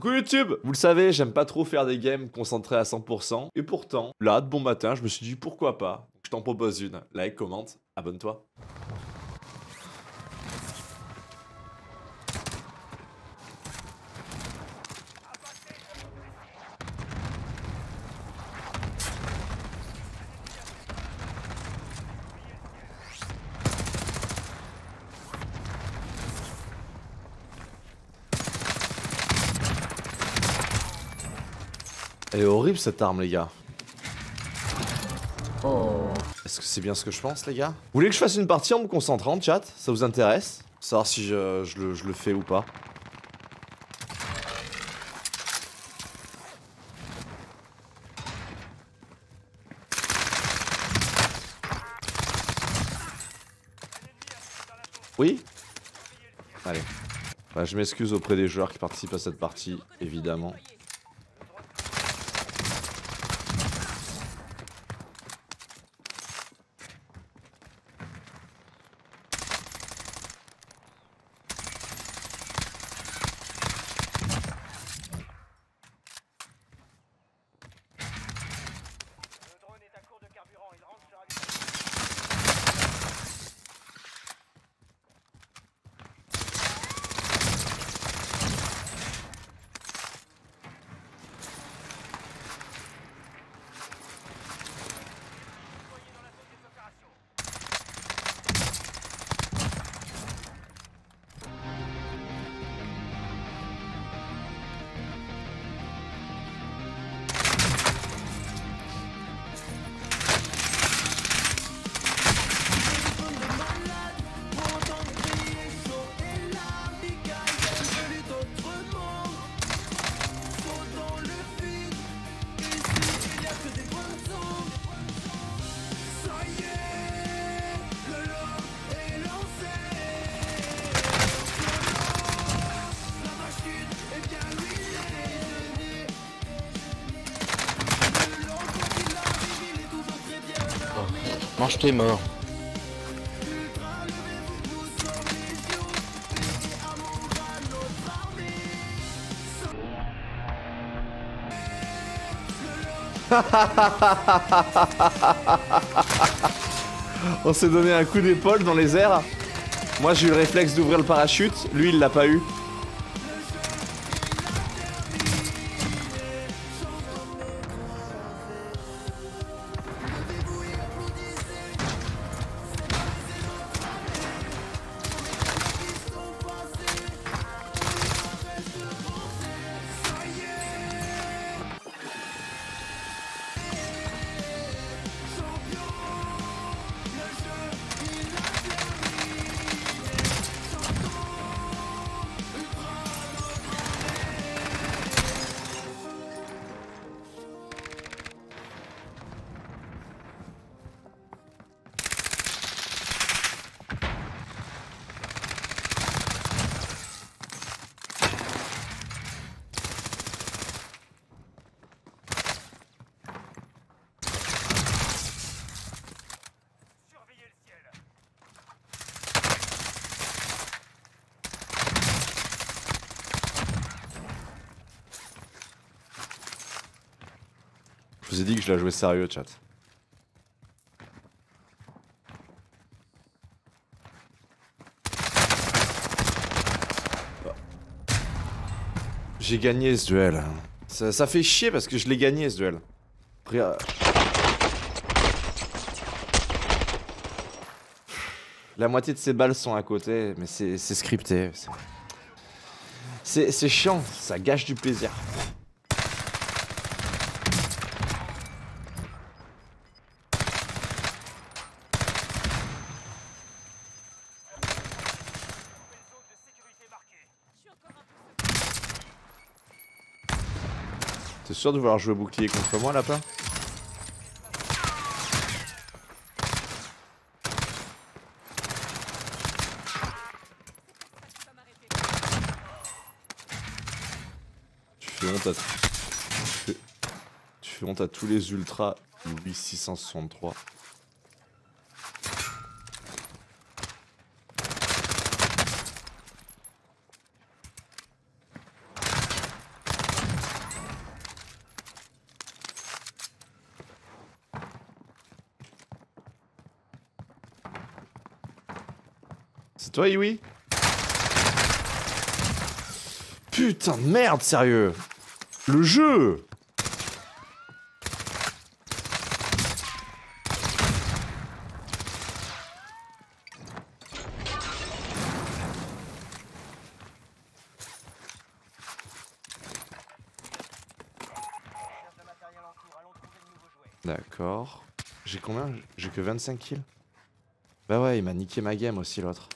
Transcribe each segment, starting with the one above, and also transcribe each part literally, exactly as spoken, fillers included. Coucou YouTube! Vous le savez, j'aime pas trop faire des games concentrés à cent pour cent. Et pourtant, là, de bon matin, je me suis dit pourquoi pas. Donc, je t'en propose une. Like, commente, abonne-toi. Elle est horrible cette arme, les gars. Oh. Est-ce que c'est bien ce que je pense, les gars? Vous voulez que je fasse une partie en me concentrant, chat? Ça vous intéresse? Savoir si je, je, le, je le fais ou pas. Oui? Allez. Bah, je m'excuse auprès des joueurs qui participent à cette partie, évidemment. Mange tes morts. On s'est donné un coup d'épaule dans les airs. Moi j'ai eu le réflexe d'ouvrir le parachute, lui il l'a pas eu. Je vous ai dit que je la jouais sérieux, chat. J'ai gagné ce duel. Ça, ça fait chier parce que je l'ai gagné ce duel. La moitié de ces balles sont à côté, mais c'est scripté. C'est chiant, ça gâche du plaisir. T'es sûr de vouloir jouer bouclier contre moi, lapin? Tu fais honte à... Tu fais... tu fais honte à tous les ultras huit six six trois. C'est toi, Iwi? Putain de merde, sérieux. Le jeu. D'accord. J'ai combien? J'ai que vingt-cinq kills. Bah ouais, il m'a niqué ma game aussi, l'autre.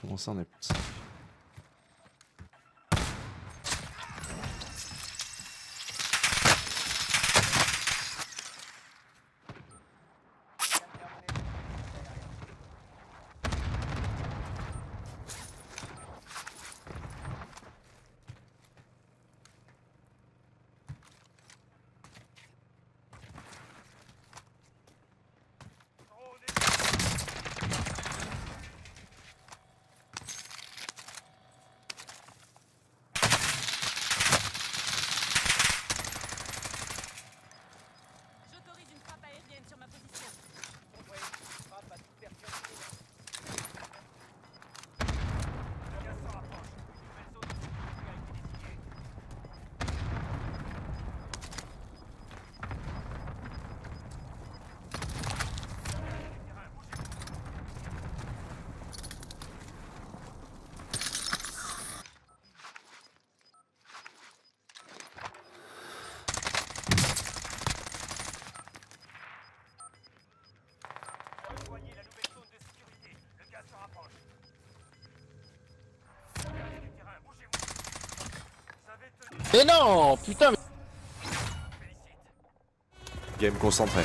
Comment ça on est... Mais non, putain mais... Game concentrée.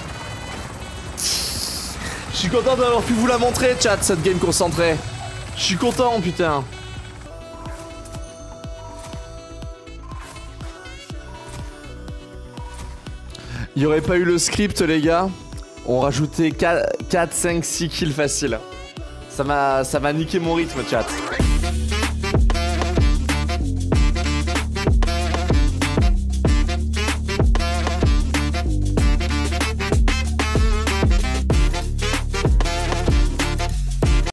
Je suis content d'avoir pu vous la montrer, chat, cette game concentrée. Je suis content, putain. Il n'y aurait pas eu le script, les gars. On rajoutait quatre, cinq, six kills faciles. Ça m'a niqué mon rythme, chat.